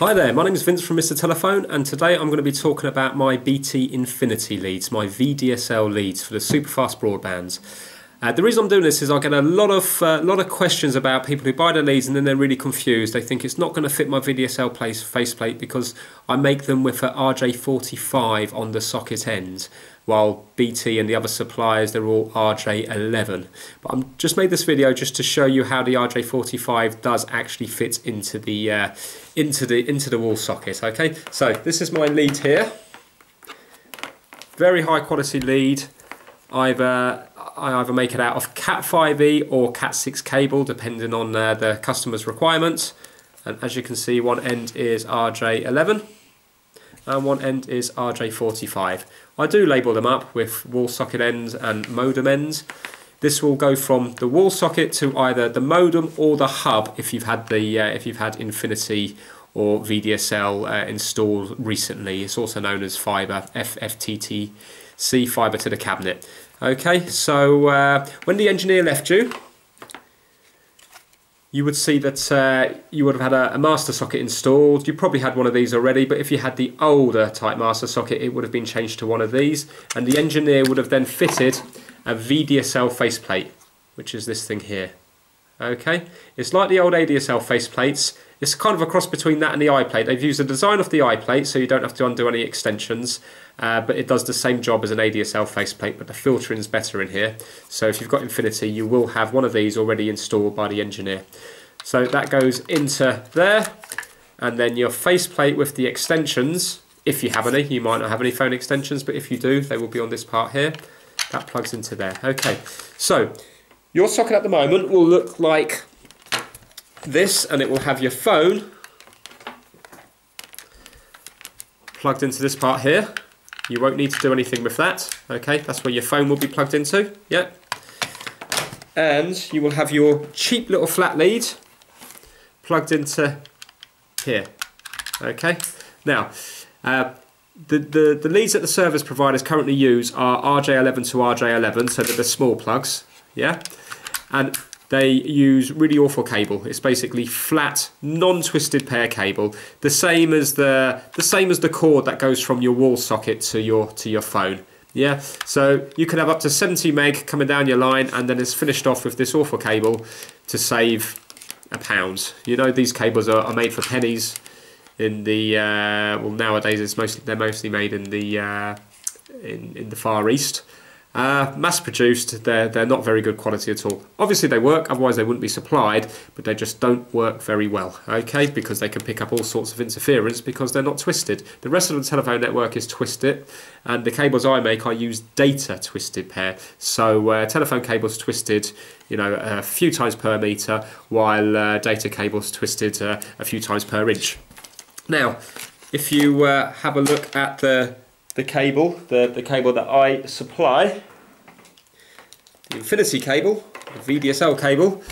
Hi there, my name is Vince from Mr. Telephone, and today I'm going to be talking about my BT Infinity leads, my VDSL leads for the super fast broadbands. The reason I'm doing this is I get a lot of questions about people who buy their leads and then they're really confused. They think it's not going to fit my VDSL faceplate because I make them with a RJ45 on the socket end, while BT and the other suppliers, they're all RJ11. But I'm just made this video just to show you how the RJ45 does actually fit into the wall socket. Okay, so this is my lead here. Very high quality lead. I either make it out of Cat5e or Cat6 cable, depending on the customer's requirements. And as you can see, one end is RJ11 and one end is RJ45. I do label them up with wall socket ends and modem ends. This will go from the wall socket to either the modem or the hub if you've had the Infinity or VDSL installed recently. It's also known as fiber, FTTC, fiber to the cabinet. Okay, so when the engineer left you, you would see that you would have had a master socket installed. You probably had one of these already, but if you had the older type master socket, it would have been changed to one of these, and the engineer would have then fitted a VDSL faceplate, which is this thing here. Okay, it's like the old ADSL faceplates. It's kind of a cross between that and the iPlate. They've used the design of the iPlate, so you don't have to undo any extensions, but it does the same job as an ADSL faceplate, but the filtering's better in here. So if you've got Infinity, you will have one of these already installed by the engineer. So that goes into there, and then your faceplate with the extensions, if you have any. You might not have any phone extensions, but if you do, they will be on this part here. That plugs into there. Okay, so your socket at the moment will look like this, and it will have your phone plugged into this part here. You won't need to do anything with that. Okay, that's where your phone will be plugged into. Yeah. And you will have your cheap little flat lead plugged into here. Okay. Now, the leads that the service providers currently use are RJ11 to RJ11, so they're the small plugs. Yeah, and they use really awful cable. It's basically flat, non-twisted pair cable, the same as the cord that goes from your wall socket to your phone. Yeah, so you can have up to 70 meg coming down your line, and then it's finished off with this awful cable to save £1. You know, these cables are made for pennies. In the well, nowadays it's mostly made in the Far East. Mass-produced, they're not very good quality at all. Obviously they work, otherwise they wouldn't be supplied, but they just don't work very well, okay, because they can pick up all sorts of interference because they're not twisted. The rest of the telephone network is twisted, and the cables I make, I use data twisted pair, so telephone cables twisted, you know, a few times per metre, while data cables twisted a few times per inch. Now, if you have a look at the cable that I supply, the Infinity cable, the VDSL cable,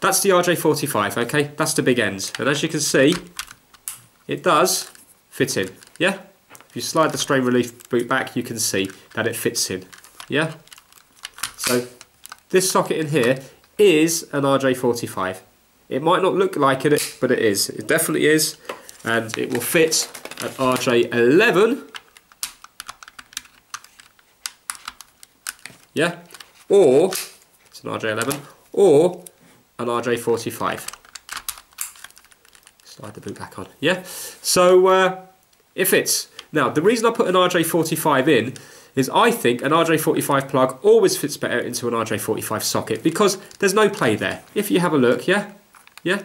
that's the RJ45, okay, that's the big end. And as you can see, it does fit in, yeah? If you slide the strain relief boot back, you can see that it fits in, yeah? So this socket in here is an RJ45. It might not look like it, but it is. It definitely is, and it will fit an RJ11, yeah, or it's an RJ11 or an RJ45. Slide the boot back on. Yeah, so it fits. Now, the reason I put an RJ45 in is I think an RJ45 plug always fits better into an RJ45 socket because there's no play there. If you have a look, yeah, it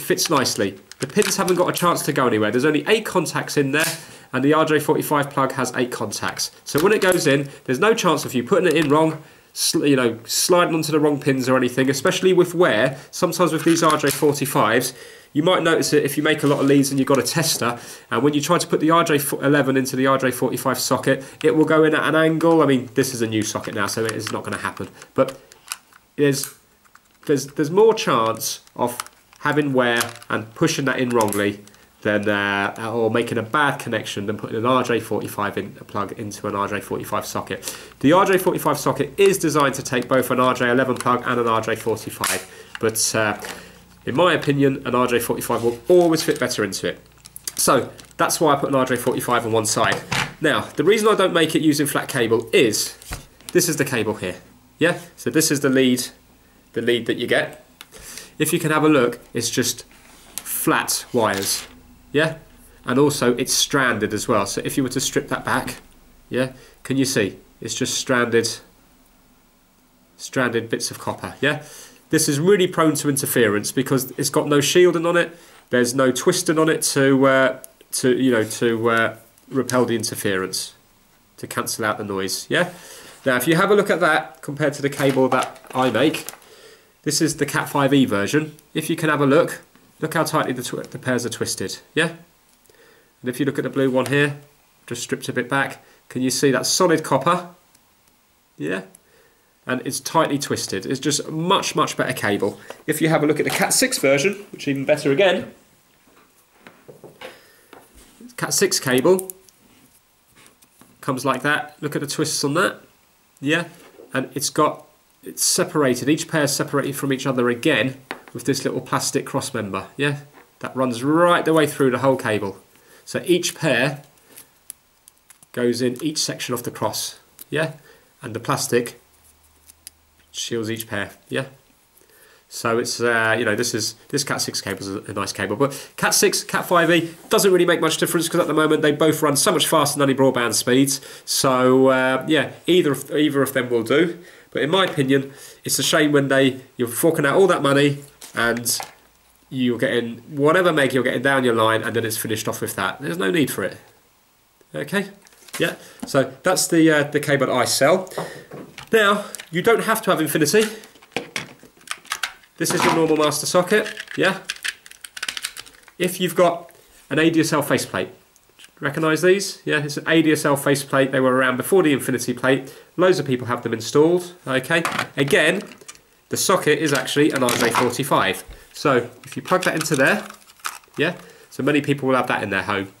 fits nicely. The pins haven't got a chance to go anywhere. There's only 8 contacts in there, and the RJ45 plug has 8 contacts. So when it goes in, there's no chance of you putting it in wrong, you know, sliding onto the wrong pins or anything, especially with wear. Sometimes with these RJ45s, you might notice that if you make a lot of leads and you've got a tester, and when you try to put the RJ11 into the RJ45 socket, it will go in at an angle. I mean, this is a new socket now, so it's not going to happen. But there's more chance of having wear and pushing that in wrongly than, or making a bad connection, than putting an RJ45 plug into an RJ45 socket. The RJ45 socket is designed to take both an RJ11 plug and an RJ45, but in my opinion, an RJ45 will always fit better into it. So that's why I put an RJ45 on one side. Now, the reason I don't make it using flat cable is, this is the cable here, yeah? So this is the lead that you get. If you can have a look, it's just flat wires, yeah? And also, it's stranded as well. So if you were to strip that back, yeah, can you see? It's just stranded bits of copper, yeah? This is really prone to interference because it's got no shielding on it. There's no twisting on it to repel the interference, to cancel out the noise, yeah? Now, if you have a look at that compared to the cable that I make, this is the Cat5e version. If you can have a look, look how tightly the pairs are twisted, yeah? And if you look at the blue one here, just stripped a bit back, can you see that solid copper? Yeah? And it's tightly twisted. It's just much, much better cable. If you have a look at the Cat6 version, which is even better again, Cat6 cable comes like that. Look at the twists on that. Yeah? And it's separated. Each pair is separated from each other again with this little plastic cross member. Yeah? That runs right the way through the whole cable. So each pair goes in each section of the cross. Yeah? And the plastic shields each pair, yeah. So it's this Cat6 cable is a nice cable, but Cat6, Cat5e doesn't really make much difference because at the moment they both run so much faster than any broadband speeds. So yeah, either of them will do. But in my opinion, it's a shame when you're forking out all that money and you're getting whatever meg you're getting down your line, and then it's finished off with that. There's no need for it. Okay, yeah. So that's the cable that I sell. Now, you don't have to have Infinity. This is your normal master socket, yeah? If you've got an ADSL faceplate, recognise these? Yeah, it's an ADSL faceplate. They were around before the Infinity plate. Loads of people have them installed, okay? Again, the socket is actually an RJ45. So, if you plug that into there, yeah? So many people will have that in their home.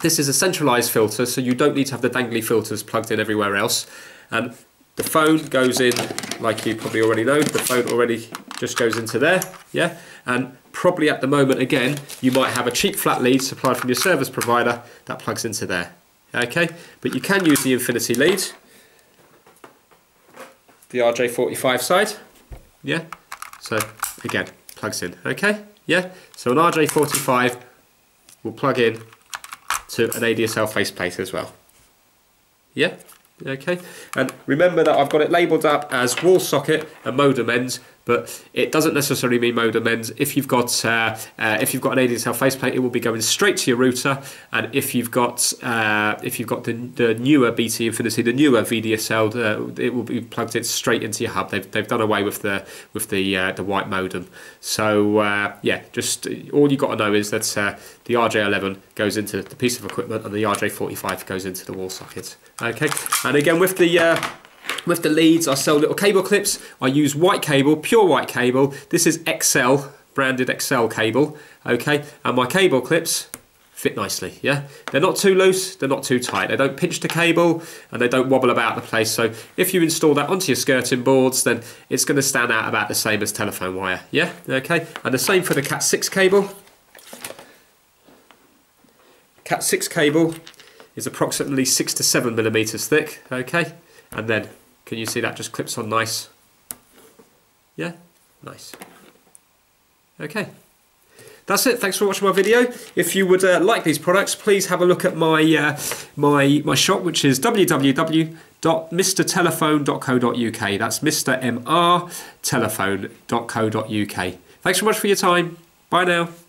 This is a centralised filter, so you don't need to have the dangly filters plugged in everywhere else. The phone goes in, like you probably already know, the phone already just goes into there, yeah? And probably at the moment, again, you might have a cheap flat lead supplied from your service provider that plugs into there, okay? But you can use the Infinity lead, the RJ45 side, yeah? So, again, plugs in, okay? Yeah? So an RJ45 will plug in to an ADSL faceplate as well, yeah? Okay, and remember that I've got it labelled up as wall socket and modem ends, but it doesn't necessarily mean modem ends. If you've got an ADSL faceplate, it will be going straight to your router, and if you've got the newer BT Infinity, the newer VDSL, it will be plugged in straight into your hub. They've done away with the white modem. So yeah, just all you got to know is that the RJ11 goes into the piece of equipment, and the RJ45 goes into the wall socket. Okay, and again with the with the leads, I sell little cable clips. I use white cable, pure white cable. This is XL, branded XL cable, okay? And my cable clips fit nicely, yeah? They're not too loose, they're not too tight. They don't pinch the cable, and they don't wobble about the place. So if you install that onto your skirting boards, then it's gonna stand out about the same as telephone wire, yeah? Okay, and the same for the Cat6 cable. Cat6 cable is approximately 6 to 7 millimeters thick, okay? And then, can you see that just clips on nice? Yeah? Nice. Okay. That's it. Thanks for watching my video. If you would like these products, please have a look at my my shop, which is www.mrtelephone.co.uk. That's Mr. mrtelephone.co.uk. Thanks so much for your time. Bye now.